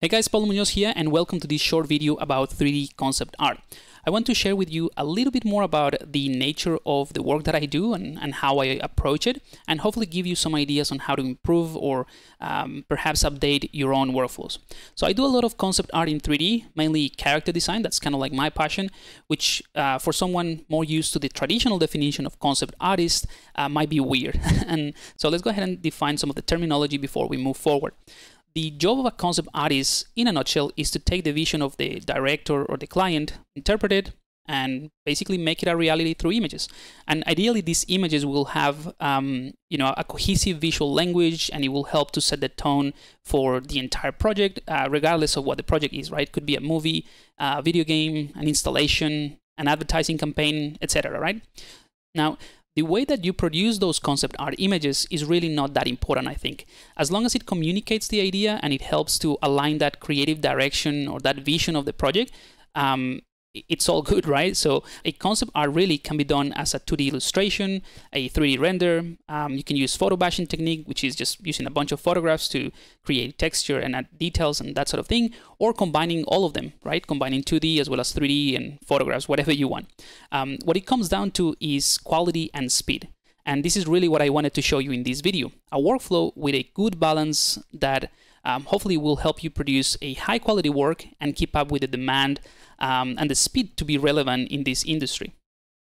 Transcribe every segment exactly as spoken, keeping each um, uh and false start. Hey guys, Pablo Muñoz here and welcome to this short video about three D concept art. I want to share with you a little bit more about the nature of the work that I do and, and how I approach it, and hopefully give you some ideas on how to improve or um, perhaps update your own workflows. So I do a lot of concept art in three D, mainly character design. That's kind of like my passion, which uh, for someone more used to the traditional definition of concept artist uh, might be weird. And so let's go ahead and define some of the terminology before we move forward. The job of a concept artist, in a nutshell, is to take the vision of the director or the client, interpret it, and basically make it a reality through images. And ideally, these images will have, um, you know, a cohesive visual language, and it will help to set the tone for the entire project, uh, regardless of what the project is, right? It could be a movie, a video game, an installation, an advertising campaign, et cetera, right? Now, the way that you produce those concept art images is really not that important, I think. As long as it communicates the idea and it helps to align that creative direction or that vision of the project, um, it's all good, right? So a concept art really can be done as a two D illustration, a three D render. Um, you can use photo bashing technique, which is just using a bunch of photographs to create texture and add details and that sort of thing, or combining all of them, right? Combining two D as well as three D and photographs, whatever you want. Um, what it comes down to is quality and speed. And this is really what I wanted to show you in this video, a workflow with a good balance that um, hopefully will help you produce a high quality work and keep up with the demand um, and the speed to be relevant in this industry.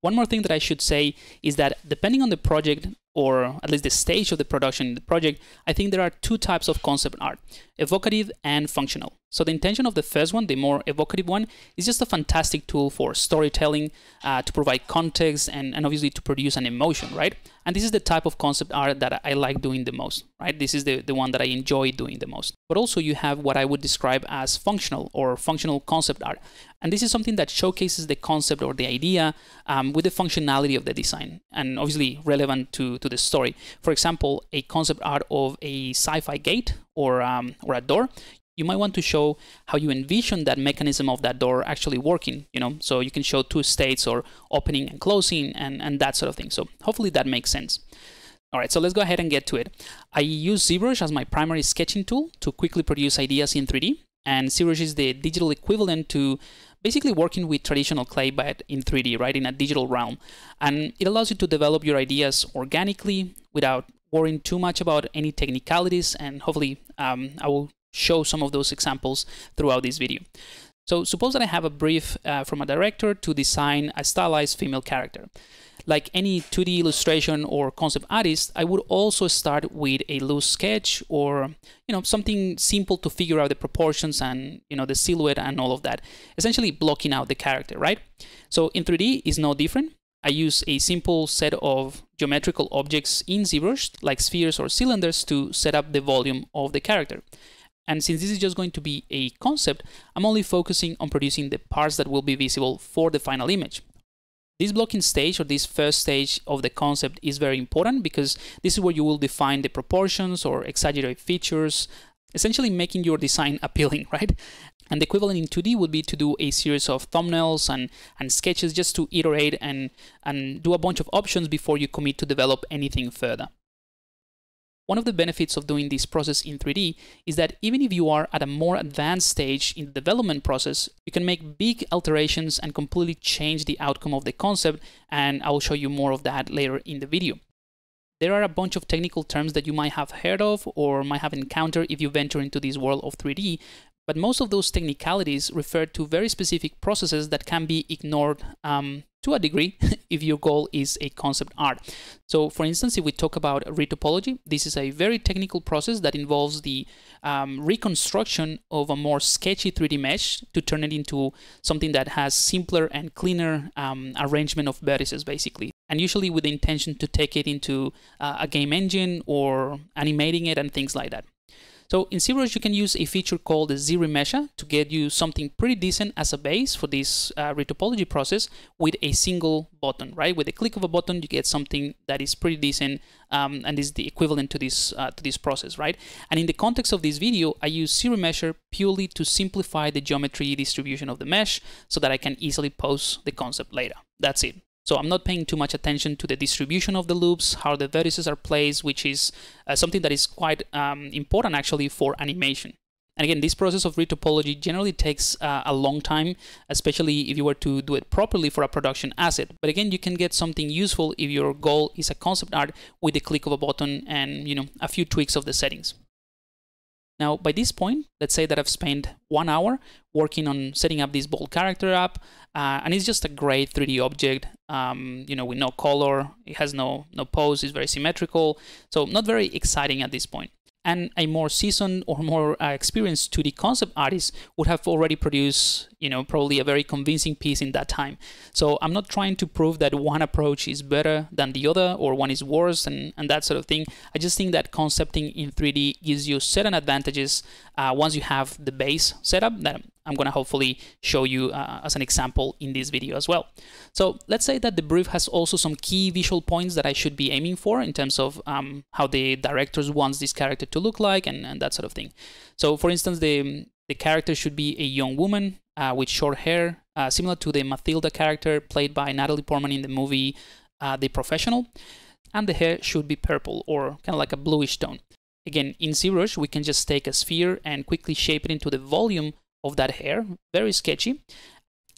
One more thing that I should say is that depending on the project, or at least the stage of the production in the project, I think there are two types of concept art, evocative and functional. So the intention of the first one, the more evocative one, is just a fantastic tool for storytelling, uh, to provide context and, and obviously to produce an emotion, right? And this is the type of concept art that I like doing the most, right? This is the, the one that I enjoy doing the most. But also you have what I would describe as functional or functional concept art. And this is something that showcases the concept or the idea um, with the functionality of the design and obviously relevant to, to the story. For example, a concept art of a sci-fi gate or um, or a door, you might want to show how you envision that mechanism of that door actually working, you know, so you can show two states or opening and closing and, and that sort of thing. So hopefully that makes sense. All right, so let's go ahead and get to it. I use ZBrush as my primary sketching tool to quickly produce ideas in three D, and ZBrush is the digital equivalent to basically working with traditional clay, but in three D, right, in a digital realm. And it allows you to develop your ideas organically without worrying too much about any technicalities, and hopefully um, I will show some of those examples throughout this video. So suppose that I have a brief uh, from a director to design a stylized female character. Like any two D illustration or concept artist, I would also start with a loose sketch or, you know, something simple to figure out the proportions and, you know, the silhouette and all of that, essentially blocking out the character, right? So in three D is no different. I use a simple set of geometrical objects in ZBrush, like spheres or cylinders, to set up the volume of the character. And since this is just going to be a concept, I'm only focusing on producing the parts that will be visible for the final image. This blocking stage, or this first stage of the concept, is very important because this is where you will define the proportions or exaggerate features, essentially making your design appealing, right? And the equivalent in two D would be to do a series of thumbnails and, and sketches just to iterate and, and do a bunch of options before you commit to develop anything further. One of the benefits of doing this process in three D is that even if you are at a more advanced stage in the development process, you can make big alterations and completely change the outcome of the concept, and I will show you more of that later in the video. There are a bunch of technical terms that you might have heard of or might have encountered if you venture into this world of three D, but most of those technicalities refer to very specific processes that can be ignored um, to a degree if your goal is a concept art. So for instance, if we talk about retopology, this is a very technical process that involves the um, reconstruction of a more sketchy three D mesh to turn it into something that has simpler and cleaner um, arrangement of vertices, basically. And usually with the intention to take it into uh, a game engine or animating it and things like that. So in ZBrush, you can use a feature called the ZRemesh to get you something pretty decent as a base for this uh, retopology process with a single button, right? With the click of a button, you get something that is pretty decent um, and is the equivalent to this uh, to this process, right? And in the context of this video, I use ZRemesh purely to simplify the geometry distribution of the mesh so that I can easily post the concept later. That's it. So I'm not paying too much attention to the distribution of the loops, how the vertices are placed, which is uh, something that is quite um, important actually for animation. And again, this process of retopology generally takes uh, a long time, especially if you were to do it properly for a production asset. But again, you can get something useful if your goal is a concept art with the click of a button and, you know, a few tweaks of the settings. Now, by this point, let's say that I've spent one hour working on setting up this bold character up, uh, and it's just a gray three D object, um, you know, with no color, it has no, no pose, it's very symmetrical, so not very exciting at this point. And a more seasoned or more uh, experienced two D concept artist would have already produced, you know, probably a very convincing piece in that time. So I'm not trying to prove that one approach is better than the other or one is worse and, and that sort of thing. I just think that concepting in three D gives you certain advantages uh, once you have the base setup that I'm going to hopefully show you uh, as an example in this video as well. So let's say that the brief has also some key visual points that I should be aiming for in terms of um, how the directors wants this character to look like and, and that sort of thing. So for instance, the, the character should be a young woman uh, with short hair, uh, similar to the Matilda character played by Natalie Portman in the movie uh, The Professional. And the hair should be purple or kind of like a bluish tone. Again, in ZBrush, we can just take a sphere and quickly shape it into the volume of that hair, very sketchy.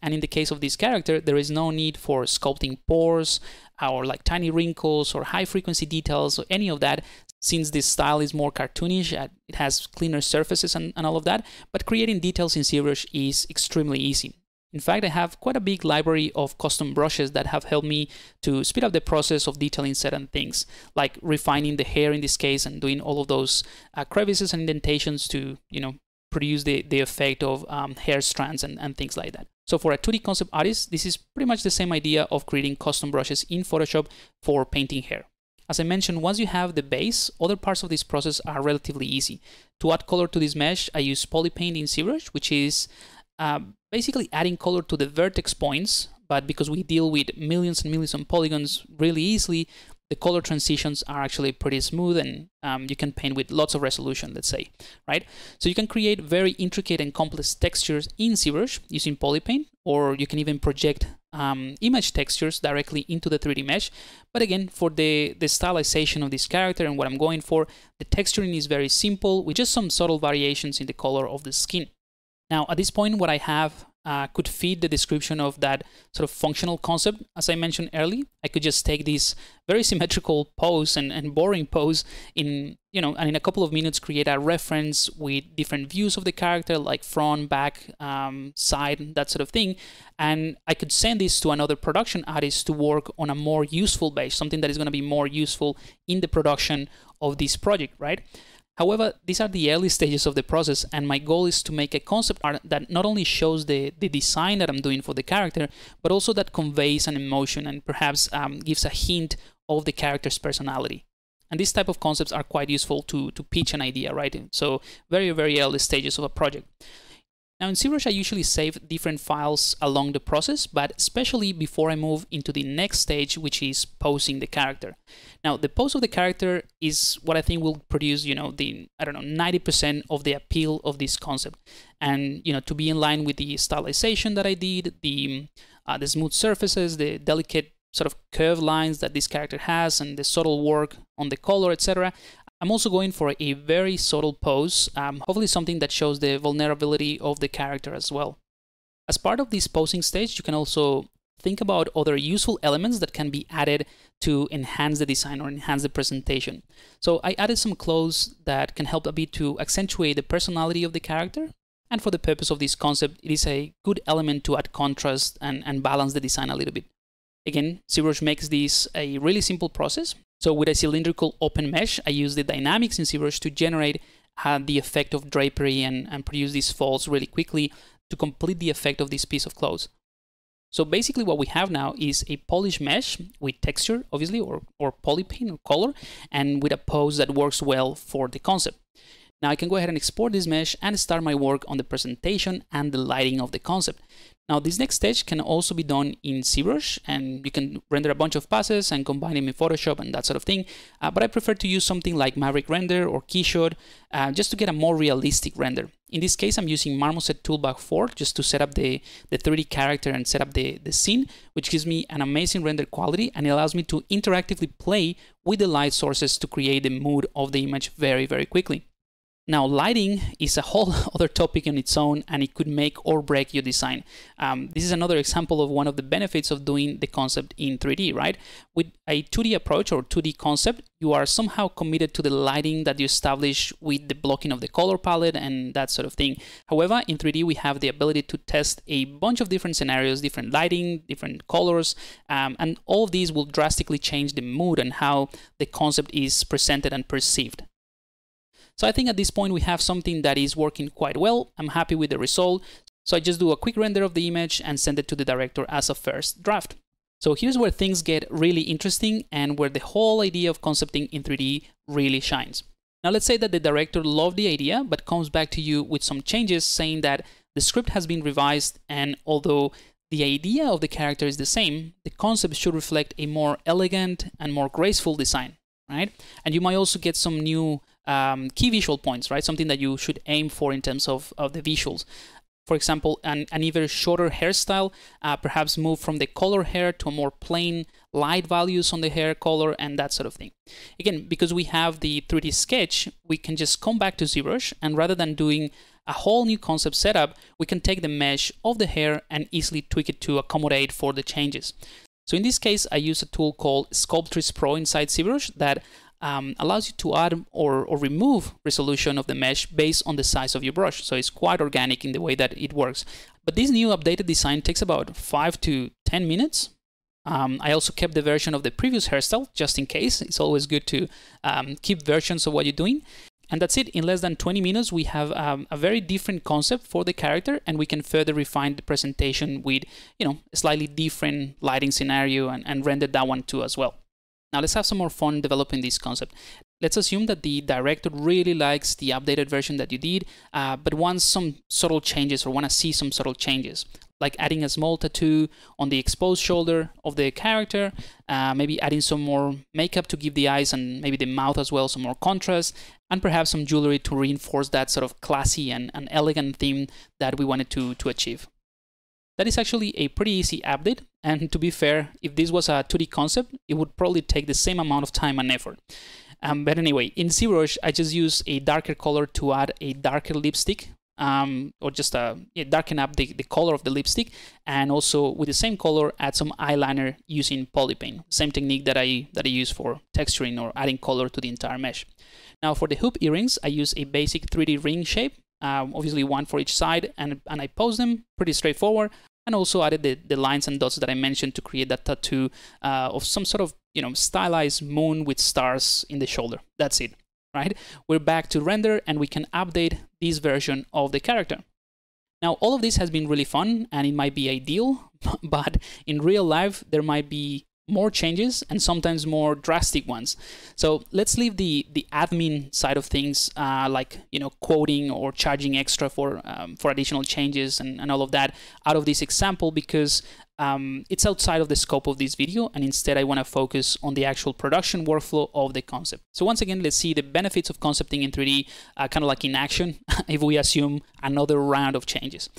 And in the case of this character, there is no need for sculpting pores or like tiny wrinkles or high frequency details or any of that, since this style is more cartoonish, it has cleaner surfaces and, and all of that, but creating details in ZBrush is extremely easy. In fact, I have quite a big library of custom brushes that have helped me to speed up the process of detailing certain things, like refining the hair in this case and doing all of those uh, crevices and indentations to, you know, produce the, the effect of um, hair strands and, and things like that. So for a two D concept artist, this is pretty much the same idea of creating custom brushes in Photoshop for painting hair. As I mentioned, once you have the base, other parts of this process are relatively easy. To add color to this mesh, I use Polypaint in ZBrush, which is uh, basically adding color to the vertex points, but because we deal with millions and millions of polygons really easily, the color transitions are actually pretty smooth and um, you can paint with lots of resolution, let's say, right? So you can create very intricate and complex textures in ZBrush using Polypaint, or you can even project um, image textures directly into the three D mesh. But again, for the, the stylization of this character and what I'm going for, the texturing is very simple with just some subtle variations in the color of the skin. Now, at this point, what I have Uh, could feed the description of that sort of functional concept. As I mentioned earlier, I could just take this very symmetrical pose and, and boring pose in, you know, and in a couple of minutes create a reference with different views of the character, like front, back, um, side, that sort of thing. And I could send this to another production artist to work on a more useful base, something that is going to be more useful in the production of this project, right? However, these are the early stages of the process, and my goal is to make a concept art that not only shows the, the design that I'm doing for the character, but also that conveys an emotion and perhaps um, gives a hint of the character's personality. And these type of concepts are quite useful to, to pitch an idea, right? So very, very early stages of a project. Now in ZBrush, I usually save different files along the process, but especially before I move into the next stage, which is posing the character. Now the pose of the character is what I think will produce, you know, the, I don't know, ninety percent of the appeal of this concept. And, you know, to be in line with the stylization that I did, the, uh, the smooth surfaces, the delicate sort of curved lines that this character has, and the subtle work on the color, et cetera. I'm also going for a very subtle pose, um, hopefully something that shows the vulnerability of the character as well. As part of this posing stage, you can also think about other useful elements that can be added to enhance the design or enhance the presentation. So I added some clothes that can help a bit to accentuate the personality of the character. And for the purpose of this concept, it is a good element to add contrast and, and balance the design a little bit. Again, ZBrush makes this a really simple process. So with a cylindrical open mesh, I use the dynamics in ZBrush to generate uh, the effect of drapery and, and produce these folds really quickly to complete the effect of this piece of clothes. So basically what we have now is a polished mesh with texture, obviously, or, or polypaint or color, and with a pose that works well for the concept. Now I can go ahead and export this mesh and start my work on the presentation and the lighting of the concept. Now this next stage can also be done in ZBrush, and you can render a bunch of passes and combine them in Photoshop and that sort of thing. Uh, but I prefer to use something like Maverick Render or Keyshot uh, just to get a more realistic render. In this case, I'm using Marmoset Toolbag four just to set up the, the three D character and set up the, the scene, which gives me an amazing render quality and it allows me to interactively play with the light sources to create the mood of the image very, very quickly. Now, lighting is a whole other topic on its own, and it could make or break your design. Um, this is another example of one of the benefits of doing the concept in three D, right? With a two D approach or two D concept, you are somehow committed to the lighting that you establish with the blocking of the color palette and that sort of thing. However, in three D, we have the ability to test a bunch of different scenarios, different lighting, different colors, um, and all of these will drastically change the mood and how the concept is presented and perceived. So I think at this point we have something that is working quite well. I'm happy with the result. So I just do a quick render of the image and send it to the director as a first draft. So here's where things get really interesting and where the whole idea of concepting in three D really shines. Now let's say that the director loved the idea, but comes back to you with some changes saying that the script has been revised, and although the idea of the character is the same, the concept should reflect a more elegant and more graceful design, right? And you might also get some new Um, key visual points, right? Something that you should aim for in terms of, of the visuals. For example, an, an even shorter hairstyle, uh, perhaps move from the color hair to a more plain light values on the hair color and that sort of thing. Again, because we have the three D sketch, we can just come back to ZBrush, and rather than doing a whole new concept setup, we can take the mesh of the hair and easily tweak it to accommodate for the changes. So in this case, I use a tool called Sculptris Pro inside ZBrush that Um, allows you to add or, or remove resolution of the mesh based on the size of your brush. So it's quite organic in the way that it works. But this new updated design takes about five to ten minutes. Um, I also kept the version of the previous hairstyle just in case. It's always good to um, keep versions of what you're doing. And that's it. In less than twenty minutes, we have um, a very different concept for the character, and we can further refine the presentation with, you know, a slightly different lighting scenario and, and render that one too as well. Now let's have some more fun developing this concept. Let's assume that the director really likes the updated version that you did, uh, but wants some subtle changes or want to see some subtle changes, like adding a small tattoo on the exposed shoulder of the character, uh, maybe adding some more makeup to give the eyes and maybe the mouth as well some more contrast, and perhaps some jewelry to reinforce that sort of classy and, and elegant theme that we wanted to, to achieve. That is actually a pretty easy update, and to be fair, if this was a two D concept, it would probably take the same amount of time and effort. Um, but anyway, in ZBrush, I just use a darker color to add a darker lipstick, um, or just uh, yeah, darken up the, the color of the lipstick, and also with the same color, add some eyeliner using Polypaint, same technique that I, that I use for texturing or adding color to the entire mesh. Now for the hoop earrings, I use a basic three D ring shape, Um, obviously one for each side, and, and I posed them, pretty straightforward, and also added the, the lines and dots that I mentioned to create that tattoo uh, of some sort of, you know, stylized moon with stars in the shoulder. That's it, right? We're back to render, and we can update this version of the character. Now, all of this has been really fun, and it might be ideal, but in real life, there might be more changes and sometimes more drastic ones. So let's leave the, the admin side of things, uh, like, you know, quoting or charging extra for, um, for additional changes and, and all of that out of this example, because um, it's outside of the scope of this video. And instead I wanna focus on the actual production workflow of the concept. So once again, let's see the benefits of concepting in three D, uh, kind of like in action, if we assume another round of changes.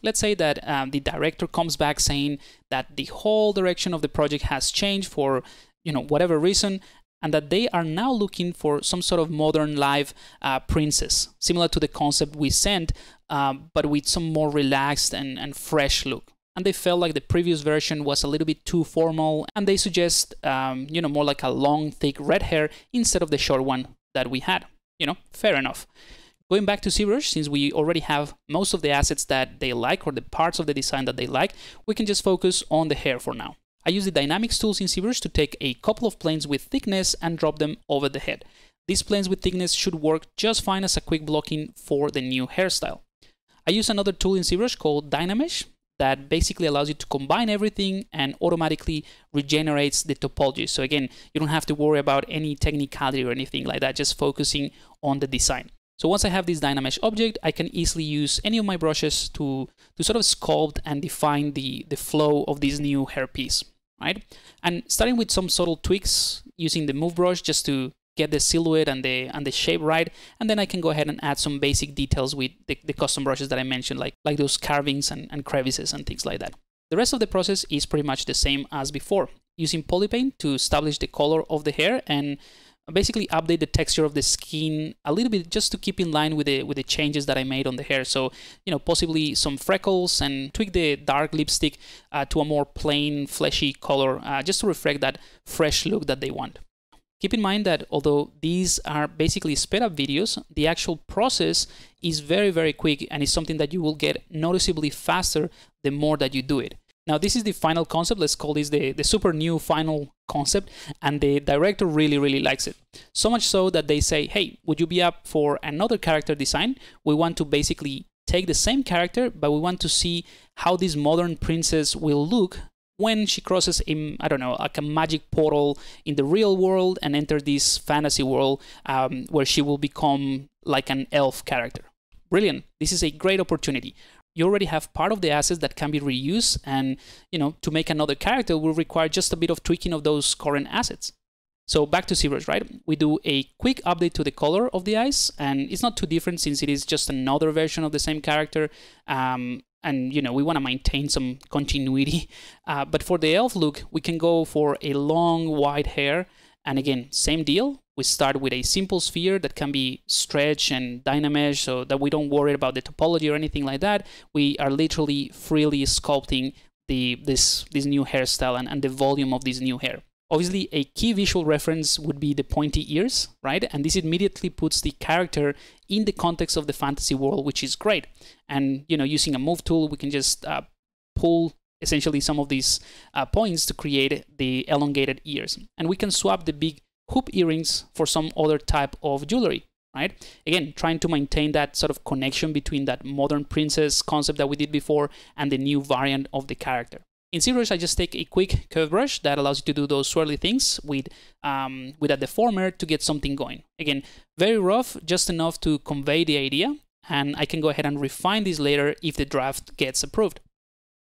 Let's say that um, the director comes back saying that the whole direction of the project has changed for, you know, whatever reason, and that they are now looking for some sort of modern live uh, princess, similar to the concept we sent, um, but with some more relaxed and, and fresh look. And they felt like the previous version was a little bit too formal, and they suggest, um, you know, more like a long, thick red hair instead of the short one that we had. You know, fair enough. Going back to ZBrush, since we already have most of the assets that they like or the parts of the design that they like, we can just focus on the hair for now. I use the dynamics tools in ZBrush to take a couple of planes with thickness and drop them over the head. These planes with thickness should work just fine as a quick blocking for the new hairstyle. I use another tool in ZBrush called Dynamesh that basically allows you to combine everything and automatically regenerates the topology. So again, you don't have to worry about any technicality or anything like that, just focusing on the design. So once I have this Dynamesh object, I can easily use any of my brushes to, to sort of sculpt and define the, the flow of this new hairpiece, right? And starting with some subtle tweaks using the move brush just to get the silhouette and the, and the shape right, and then I can go ahead and add some basic details with the, the custom brushes that I mentioned, like, like those carvings and, and crevices and things like that. The rest of the process is pretty much the same as before, using Polypaint to establish the color of the hair and basically update the texture of the skin a little bit just to keep in line with the with the changes that I made on the hair. So, you know, possibly some freckles, and tweak the dark lipstick uh, to a more plain, fleshy color, uh, just to reflect that fresh look that they want. Keep in mind that although these are basically sped up videos, the actual process is very, very quick, and it's something that you will get noticeably faster the more that you do it. Now, this is the final concept. Let's call this the, the super new final concept, and the director really, really likes it. So much so that they say, hey, would you be up for another character design? We want to basically take the same character, but we want to see how this modern princess will look when she crosses a, I don't know, like a magic portal in the real world and enter this fantasy world um, where she will become like an elf character. Brilliant. This is a great opportunity. You already have part of the assets that can be reused, and, you know, to make another character will require just a bit of tweaking of those current assets. So back to ZBrush, right? We do a quick update to the color of the eyes, and it's not too different since it is just another version of the same character. Um, And, you know, we want to maintain some continuity. Uh, but for the elf look, we can go for a long, wide hair. And again, same deal. We start with a simple sphere that can be stretched and Dynamesh so that we don't worry about the topology or anything like that. We are literally freely sculpting the this, this new hairstyle and, and the volume of this new hair. Obviously, a key visual reference would be the pointy ears, right? And this immediately puts the character in the context of the fantasy world, which is great. And, you know, using a move tool, we can just uh, pull essentially some of these uh, points to create the elongated ears. And we can swap the big hoop earrings for some other type of jewelry, right? Again, trying to maintain that sort of connection between that modern princess concept that we did before and the new variant of the character. In ZBrush, I just take a quick curve brush that allows you to do those swirly things with, um, with a deformer to get something going. Again, very rough, just enough to convey the idea, and I can go ahead and refine this later if the draft gets approved.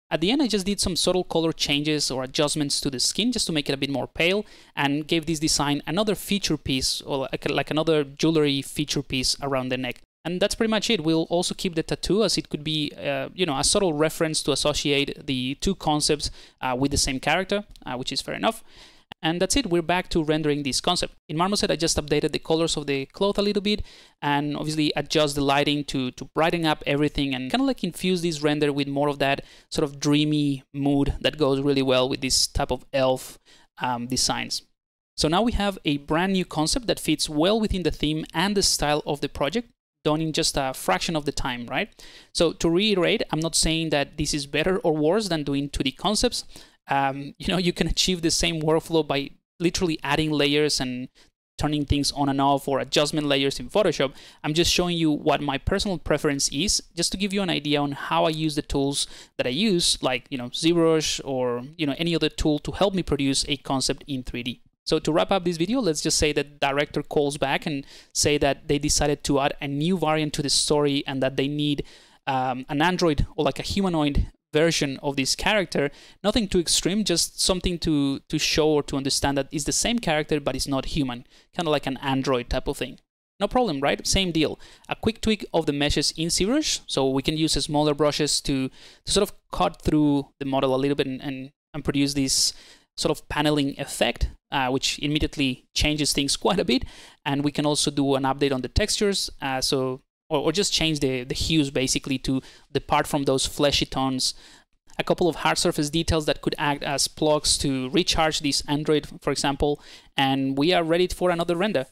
At the end, I just did some subtle color changes or adjustments to the skin just to make it a bit more pale, and gave this design another feature piece, or like, like another jewelry feature piece around the neck. And that's pretty much it. We'll also keep the tattoo, as it could be, uh, you know, a subtle reference to associate the two concepts uh, with the same character, uh, which is fair enough. And that's it. We're back to rendering this concept. In Marmoset, I just updated the colors of the cloth a little bit, and obviously adjust the lighting to, to brighten up everything, and kind of like infuse this render with more of that sort of dreamy mood that goes really well with this type of elf um, designs. So now we have a brand new concept that fits well within the theme and the style of the project, done in just a fraction of the time, right? So to reiterate, I'm not saying that this is better or worse than doing two D concepts. Um, you know, you can achieve the same workflow by literally adding layers and turning things on and off, or adjustment layers in Photoshop. I'm just showing you what my personal preference is, just to give you an idea on how I use the tools that I use, like, you know, ZBrush or, you know, any other tool to help me produce a concept in three D. So to wrap up this video, let's just say that the director calls back and say that they decided to add a new variant to the story, and that they need um, an android or like a humanoid version of this character. Nothing too extreme, just something to, to show or to understand that it's the same character, but it's not human, kind of like an android type of thing. No problem, right? Same deal. A quick tweak of the meshes in ZBrush, so we can use smaller brushes to, to sort of cut through the model a little bit and, and, and produce this sort of paneling effect, uh, which immediately changes things quite a bit. And we can also do an update on the textures, uh, so or, or just change the, the hues basically to depart from those fleshy tones. A couple of hard surface details that could act as plugs to recharge this android, for example, and we are ready for another render.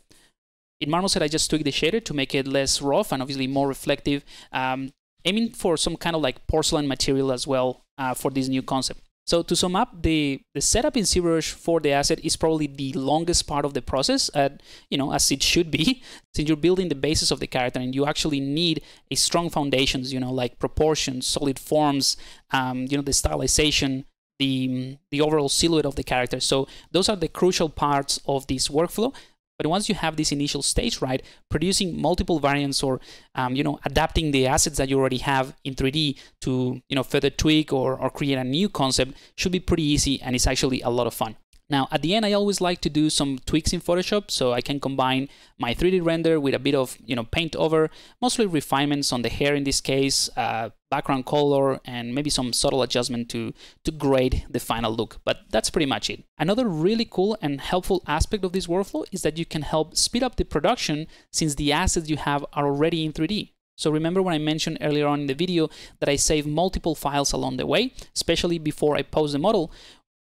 In Marmoset, I just tweaked the shader to make it less rough and obviously more reflective, um, aiming for some kind of like porcelain material as well uh, for this new concept. So to sum up, the, the setup in ZBrush for the asset is probably the longest part of the process, at, you know, as it should be, since you're building the basis of the character and you actually need a strong foundations, you know, like proportions, solid forms, um, you know, the stylization, the, the overall silhouette of the character. So those are the crucial parts of this workflow. But once you have this initial stage right, producing multiple variants or, um, you know, adapting the assets that you already have in three D to, you know, further tweak or, or create a new concept should be pretty easy, and it's actually a lot of fun. Now, at the end, I always like to do some tweaks in Photoshop, so I can combine my three D render with a bit of, you know, paint over, mostly refinements on the hair in this case, uh, background color, and maybe some subtle adjustment to, to grade the final look, but that's pretty much it. Another really cool and helpful aspect of this workflow is that you can help speed up the production since the assets you have are already in three D. So remember when I mentioned earlier on in the video that I save multiple files along the way, especially before I post the model?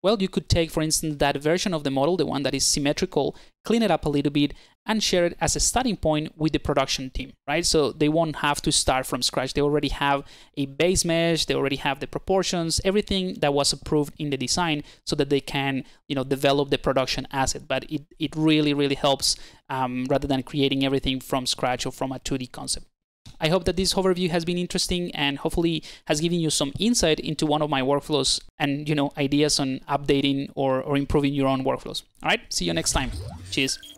Well, you could take, for instance, that version of the model, the one that is symmetrical, clean it up a little bit, and share it as a starting point with the production team, right? So they won't have to start from scratch. They already have a base mesh, they already have the proportions, everything that was approved in the design so that they can, you know, develop the production asset. But it, it really, really helps um, rather than creating everything from scratch or from a two D concept. I hope that this overview has been interesting and hopefully has given you some insight into one of my workflows and, you know, ideas on updating or, or improving your own workflows. All right, see you next time. Cheers.